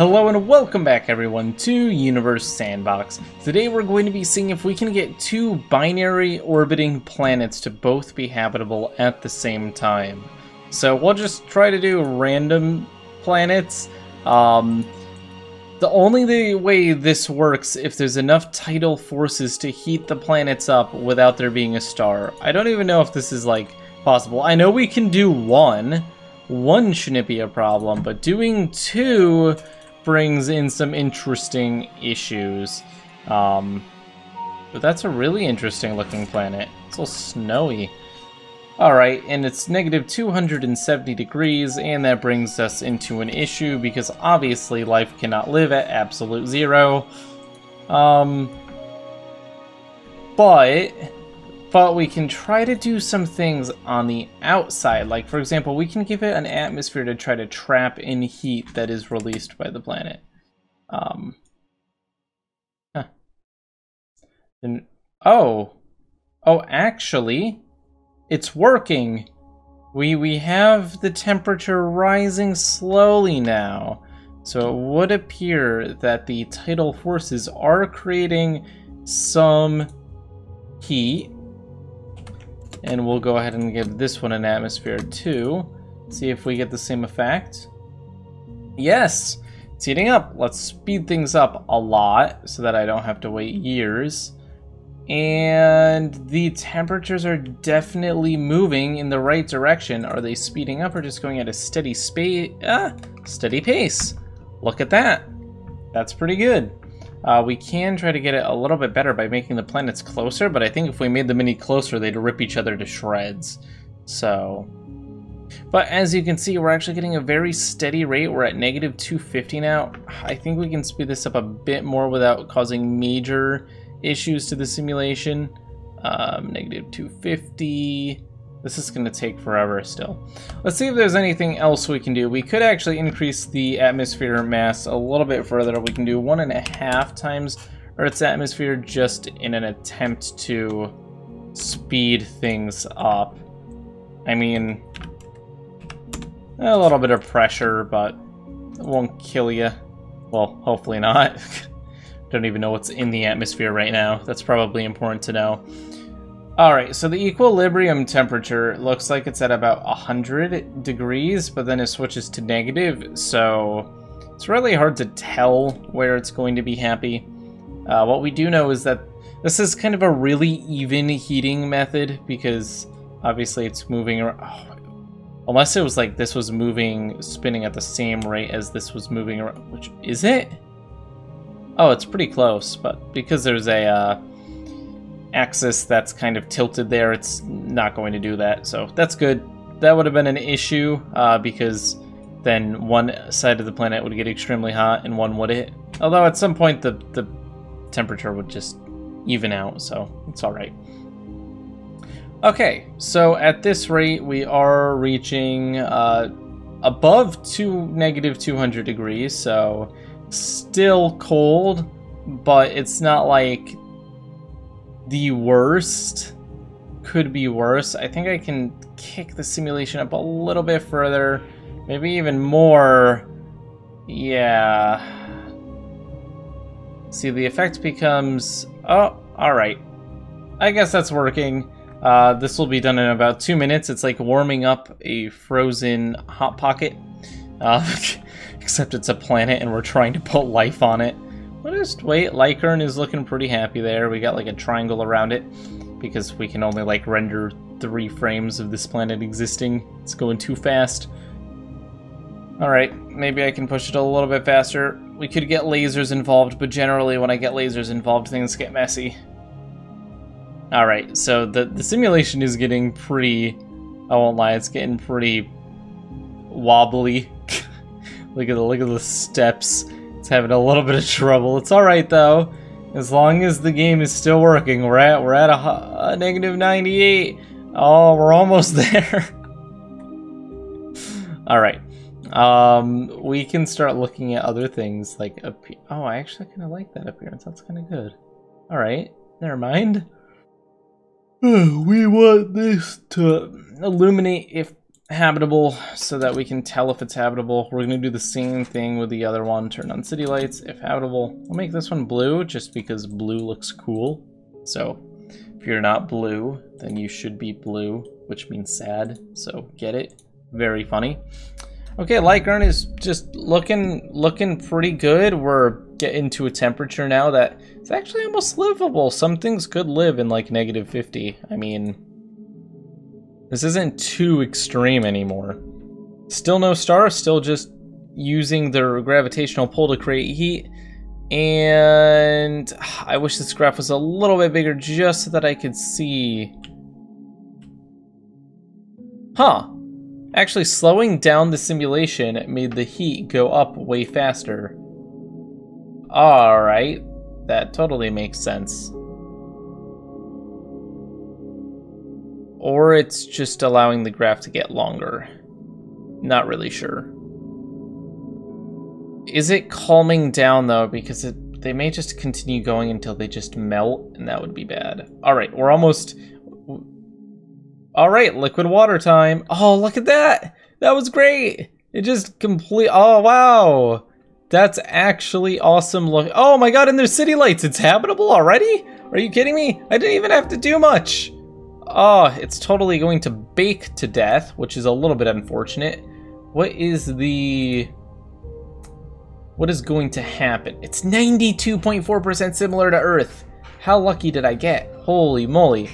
Hello and welcome back everyone to Universe Sandbox. Today we're going to be seeing if we can get two binary orbiting planets to both be habitable at the same time. So we'll just try to do random planets. The only way this works if there's enough tidal forces to heat the planets up without there being a star. I don't even know if this is like possible. I know we can do one. One shouldn't be a problem, but doing two brings in some interesting issues. But that's a really interesting looking planet. It's all snowy. Alright, and it's negative 270 degrees, and that brings us into an issue because obviously life cannot live at absolute zero. But we can try to do some things on the outside. Like, for example, we can give it an atmosphere to try to trap in heat that is released by the planet. Actually, it's working. We have the temperature rising slowly now. So it would appear that the tidal forces are creating some heat. And we'll go ahead and give this one an atmosphere too. See if we get the same effect. Yes! It's heating up. Let's speed things up a lot so that I don't have to wait years. And the temperatures are definitely moving in the right direction. Are they speeding up or just going at a steady pace? Look at that. That's pretty good. We can try to get it a little bit better by making the planets closer, but I think if we made them any closer, they'd rip each other to shreds. So, but as you can see, we're actually getting a very steady rate. We're at negative 250 now. I think we can speed this up a bit more without causing major issues to the simulation. Negative 250. This is going to take forever still. Let's see if there's anything else we can do. We could actually increase the atmosphere mass a little bit further. We can do 1.5 times Earth's atmosphere just in an attempt to speed things up. I mean, a little bit of pressure, but it won't kill you. Well, hopefully not. Don't even know what's in the atmosphere right now. That's probably important to know. Alright, so the equilibrium temperature looks like it's at about 100 degrees, but then it switches to negative, so it's really hard to tell where it's going to be happy. What we do know is that this is kind of a really even heating method, because obviously it's moving around. Oh, unless it was like this was moving, spinning at the same rate as this was moving around, which is it? Oh, it's pretty close, but because there's a axis that's kind of tilted there, it's not going to do that, so that's good. That would have been an issue because then one side of the planet would get extremely hot and one wouldn't, although at some point the temperature would just even out, so it's all right. Okay, so at this rate we are reaching above negative 200 degrees, so still cold, but it's not like the worst. Could be worse. I think I can kick the simulation up a little bit further, maybe even more. Yeah. See, the effect becomes... Oh, alright. I guess that's working. This will be done in about 2 minutes. It's like warming up a frozen hot pocket. Except it's a planet and we're trying to put life on it. We'll just wait. Lycaon is looking pretty happy there. We got like a triangle around it because we can only like render 3 frames of this planet existing. It's going too fast. Alright, maybe I can push it a little bit faster. We could get lasers involved, but generally when I get lasers involved, things get messy. Alright, so the simulation is getting pretty... I won't lie, it's getting pretty wobbly. Look at the steps. It's having a little bit of trouble. It's all right though, as long as the game is still working. We're at a negative 98. Oh, we're almost there. All right, we can start looking at other things like oh, I actually kind of like that appearance. That's kind of good. All right, never mind. We want this to illuminate if habitable so that we can tell if it's habitable. We're going to do the same thing with the other one. Turn on city lights if habitable. We'll make this one blue just because blue looks cool. So if you're not blue, then you should be blue, which means sad. So get it? Very funny. Okay, Lycaon is just looking pretty good. We're getting to a temperature now that it's actually almost livable. Some things could live in like -50. I mean, this isn't too extreme anymore. Still no stars, still just using their gravitational pull to create heat. And I wish this graph was a little bit bigger just so that I could see. Huh. Actually, slowing down the simulation made the heat go up way faster. All right, that totally makes sense. Or it's just allowing the graph to get longer. Not really sure. Is it calming down though? Because they may just continue going until they just melt, and that would be bad. All right, we're almost. All right, liquid water time. Oh, look at that. That was great. It just complete. Oh, wow. That's actually awesome. Look. Oh my God, and there's city lights. It's habitable already? Are you kidding me? I didn't even have to do much. Oh, it's totally going to bake to death, which is a little bit unfortunate. What is going to happen? It's 92.4% similar to Earth. How lucky did I get? Holy moly.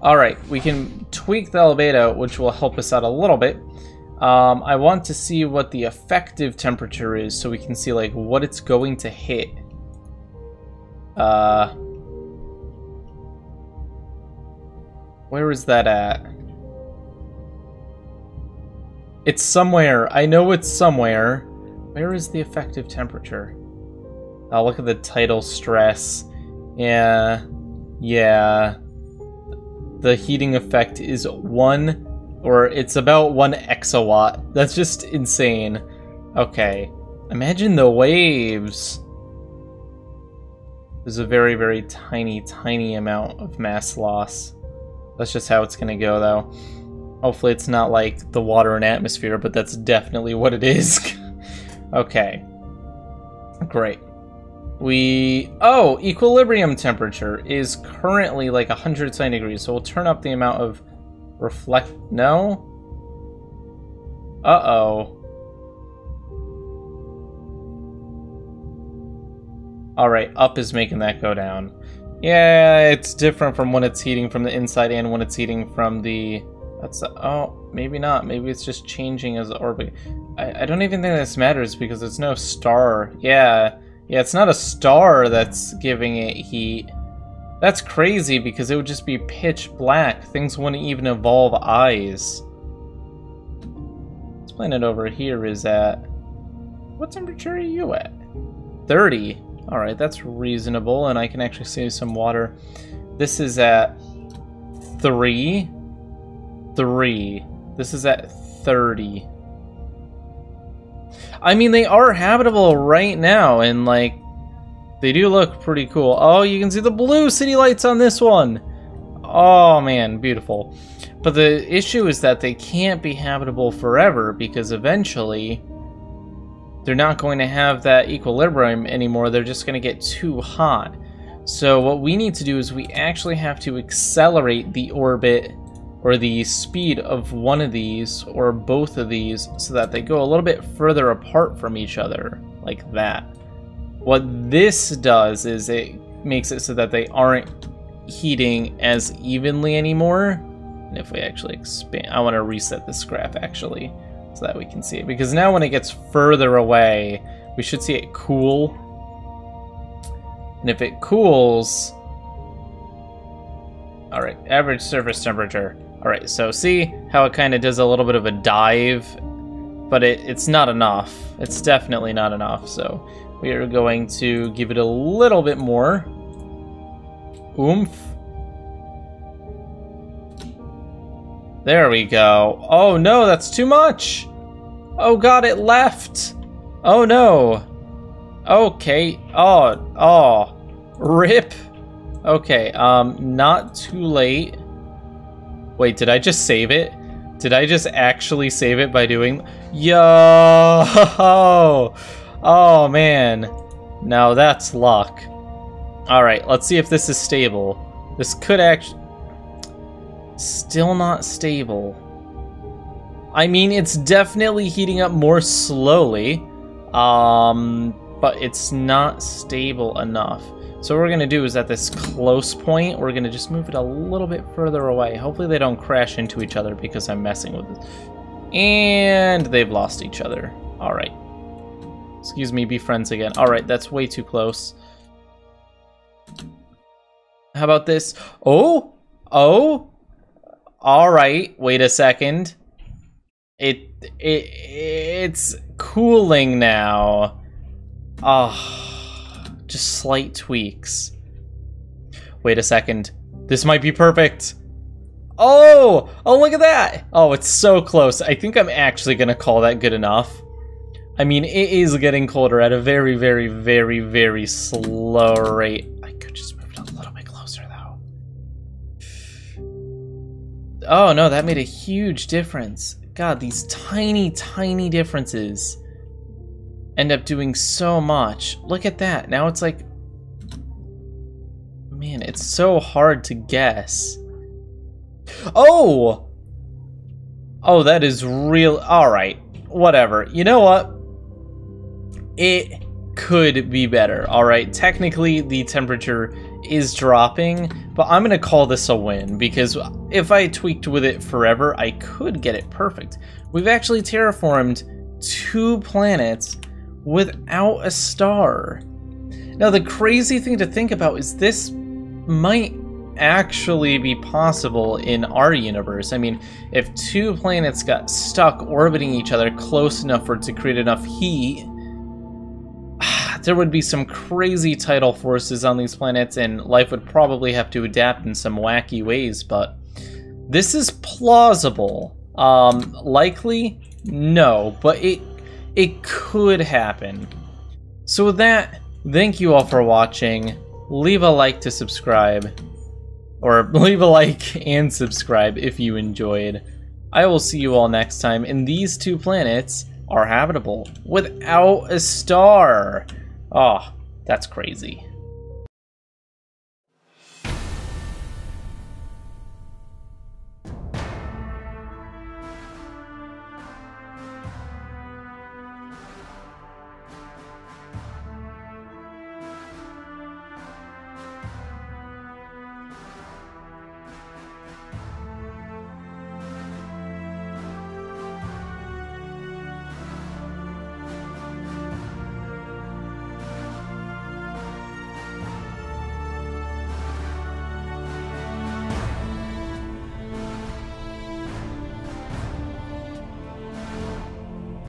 All right, we can tweak the albedo, which will help us out a little bit. I want to see what the effective temperature is so we can see like what it's going to hit. Where is that at? It's somewhere. I know it's somewhere. Where is the effective temperature? Oh, look at the tidal stress. Yeah. Yeah. The heating effect is it's about 1 exawatt. That's just insane. Okay. Imagine the waves. There's a very, very tiny, tiny amount of mass loss. That's just how it's gonna go, though. Hopefully it's not like the water and atmosphere, but that's definitely what it is. Okay. Great. Oh, equilibrium temperature is currently like 110 degrees, so we'll turn up the amount of reflect... No? Uh-oh. Alright, up is making that go down. Yeah, it's different from when it's heating from the inside and when it's heating from the... Oh, maybe not. Maybe it's just changing as the orbit. I don't even think this matters because there's no star. Yeah, it's not a star that's giving it heat. That's crazy because it would just be pitch black. Things wouldn't even evolve eyes. This planet over here is at... What temperature are you at? 30. Alright, that's reasonable, and I can actually save some water. This is at 3. This is at 30. I mean, they are habitable right now, and, like, they do look pretty cool. Oh, you can see the blue city lights on this one! Oh, man, beautiful. But the issue is that they can't be habitable forever, because eventually... They're not going to have that equilibrium anymore. They're just going to get too hot. So what we need to do is we actually have to accelerate the orbit or the speed of one of these or both of these so that they go a little bit further apart from each other, like that. What this does is it makes it so that they aren't heating as evenly anymore. And if we actually expand, I want to reset this graph actually, so that we can see it, because now when it gets further away we should see it cool, and if it cools, alright, average surface temperature. Alright, so see how it kind of does a little bit of a dive, but it's not enough. It's definitely not enough, so we are going to give it a little bit more oomph. There we go. Oh no, that's too much! Oh God, it left! Oh no! Okay, oh, rip! Okay, not too late. Wait, did I just save it? Did I just actually save it by doing... Yo! Oh, man. Now that's luck. Alright, let's see if this is stable. This could actually... Still not stable. I mean, it's definitely heating up more slowly, but it's not stable enough. So what we're going to do is at this close point, we're going to just move it a little bit further away. Hopefully they don't crash into each other because I'm messing with it. And they've lost each other. All right. Excuse me, be friends again. All right, that's way too close. How about this? Oh, oh, all right. Wait a second. It's cooling now. Ah, just slight tweaks. Wait a second. This might be perfect. Oh, oh, look at that. Oh, it's so close. I think I'm actually going to call that good enough. I mean, it is getting colder at a very, very, very, very slow rate. I could just move it a little bit closer, though. Oh, no, that made a huge difference. God, these tiny, tiny differences end up doing so much. Look at that. Now it's like... Man, it's so hard to guess. Oh! Oh, that is real... Alright, whatever. You know what? It could be better. Alright, technically the temperature is dropping, but I'm gonna call this a win because if I tweaked with it forever, I could get it perfect. We've actually terraformed 2 planets without a star. Now the crazy thing to think about is this might actually be possible in our universe. I mean, if 2 planets got stuck orbiting each other close enough for it to create enough heat, there would be some crazy tidal forces on these planets, and life would probably have to adapt in some wacky ways, but this is plausible. Likely? No, but it could happen. So with that, thank you all for watching. Leave a like to subscribe, or leave a like and subscribe if you enjoyed. I will see you all next time, and these 2 planets are habitable without a star. Oh, that's crazy.